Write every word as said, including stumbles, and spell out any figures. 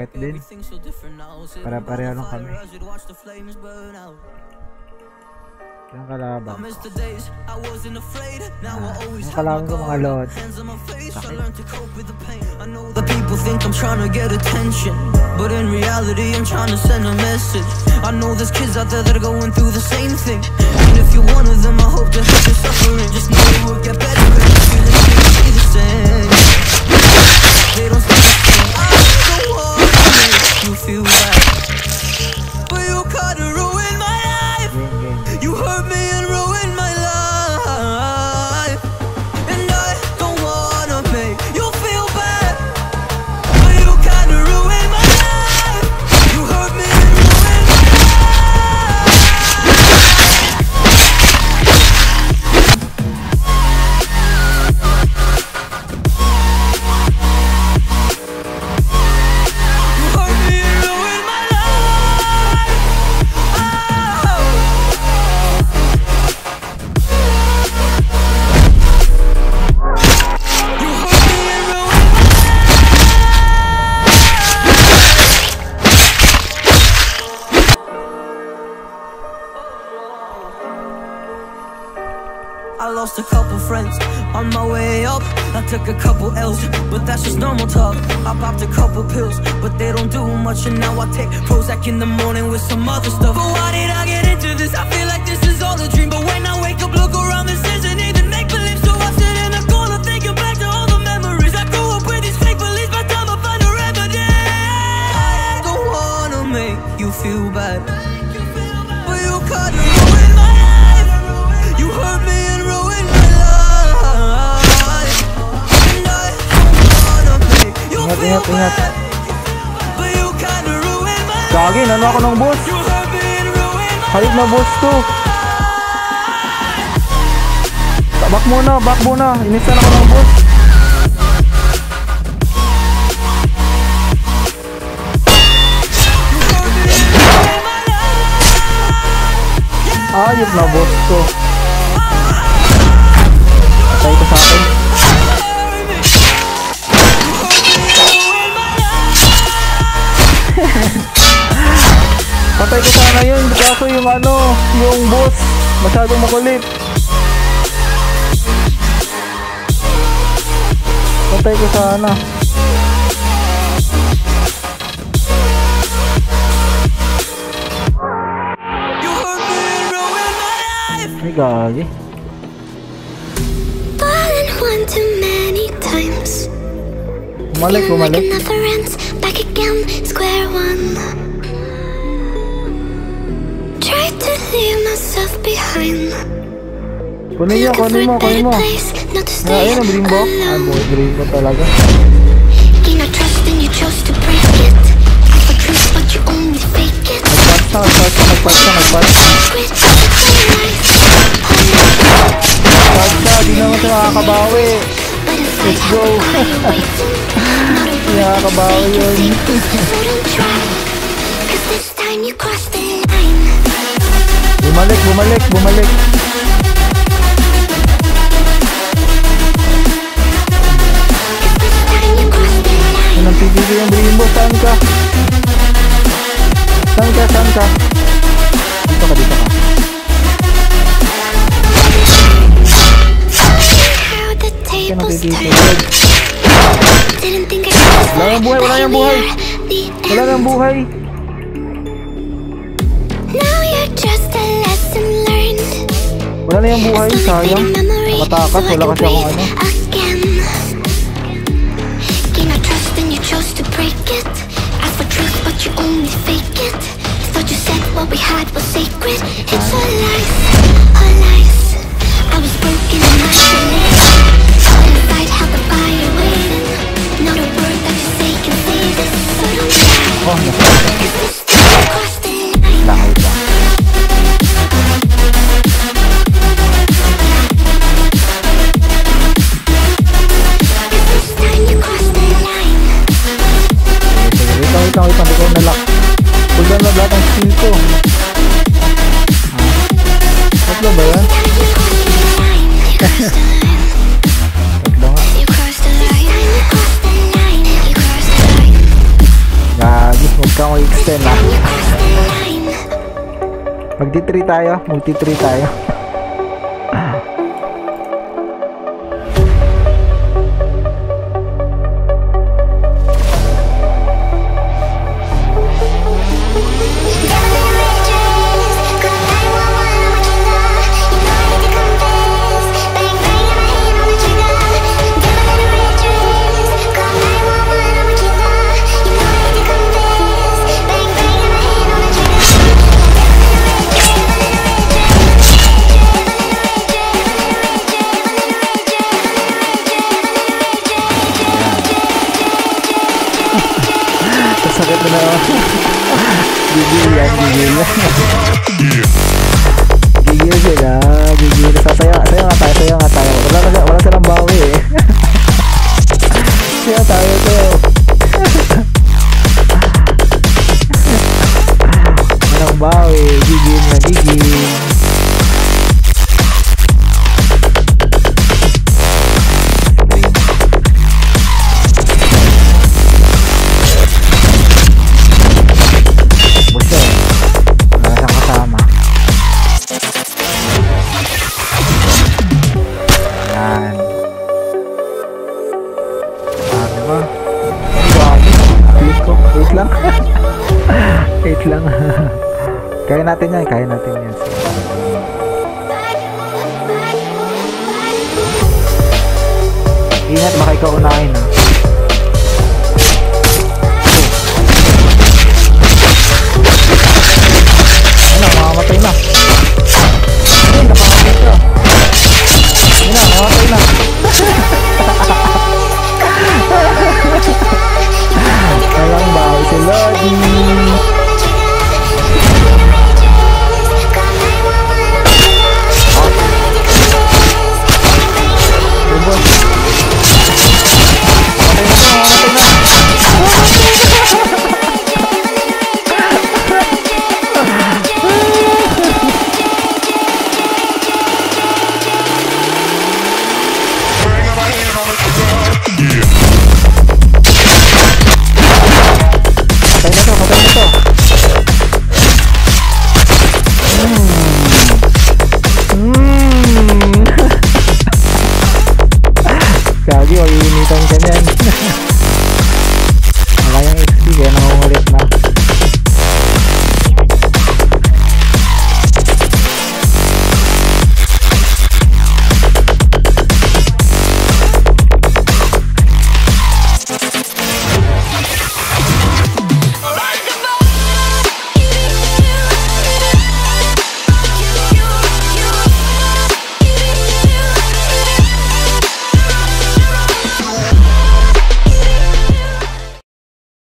Bakit din? Para-pareho lang kami. Yung kalabang ko. Ah, yung kalabang ko mga lot. I lost a couple friends on my way up. I took a couple L's, but that's just normal talk. I popped a couple pills, but they don't do much. And now I take Prozac in the morning with some other stuff. But why did I get into this? I feel like this is all a dream. But when I wake up, look around, this isn't even make believe. So I sit in a corner thinking back to all the memories. I grew up with these fake beliefs. By the time I find a remedy, I don't wanna make you feel bad, but you cut me in my life. You hurt me. Ingat, ingat. Gagi, nano ako ng boss. Hayop na boss to. Back muna, back muna. Inisan ako ng boss. Hayop na boss to. Patay ko sa akin. Patay ko sana yun, kaso yung ano, yung boss, masyadong makulit. Patay ko sana. Ay, gagi. Umalik, umalik. Again, square one. Tried to leave myself behind. Kunin mo, kunin mo, kunin mo. Ay, ayun ang dream box. Ay, boy, dream box talaga. Gain our trust and you chose to break it. It's the truth but you only fake it. Nagpasta, nagpasta, nagpasta, nagpasta. Nagpasta, di naman ito nakakabawi. Let's go. Yeah, about you. Bumalik, bumalik, bumalik. Anong pipili yung brimbo? Saan ka? Saan ka, saan ka? Dito ka, dito ka. Anong pipili? Wala nang buhay, wala nang buhay. Wala nang buhay. Wala na yung buhay, sayang. Nakatakas, wala kasi akong ano. Oh, no. Lahit lang. Wait lang, wait lang, wait lang. Hindi ko nalak. Puldan na lahat ang skill ko. Tatlo ba yan? Tatlo nga. So may extend na. Magti-three tayo, magti-three tayo. Gigil yan, gigil yan. Gigil sila, gigil. Sasayo, sayo nga tayo, sayo nga tayo. Wala, wala, wala silang bawi eh. Sayo tayo to. Walang bawi, gigil na gigil. eight lang. Kaya natin yan, kaya natin yan. Ingat, baka ikaw unahin, ha?